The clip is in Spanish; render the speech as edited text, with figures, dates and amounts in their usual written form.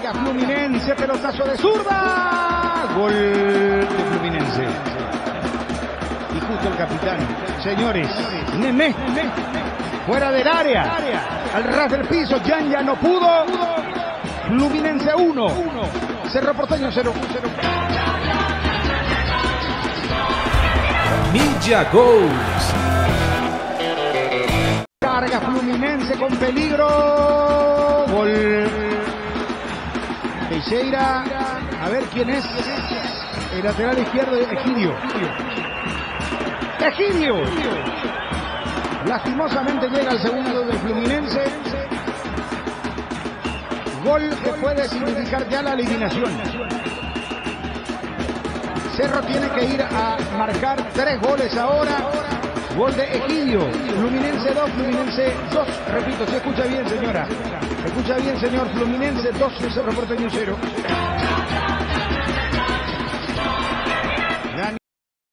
Carga Fluminense, pelotazo de zurda. Gol de Fluminense. Y justo el capitán. Señores, Nene. Fuera del área. Al ras del piso, Yanya no pudo. Fluminense 1. Cerro Porteño 0. Midia Gols. Carga Fluminense con peligro. Gol. Teixeira. A ver quién es. El lateral izquierdo de Egidio. Egidio. Lastimosamente llega el segundo del Fluminense. Gol que puede significar ya la eliminación. Cerro tiene que ir a marcar 3 goles ahora. Gol de Egidio. Fluminense 2, Fluminense 2. Repito, se escucha bien, señora. Se escucha bien, señor. Fluminense 2, Cerro Porteño 0.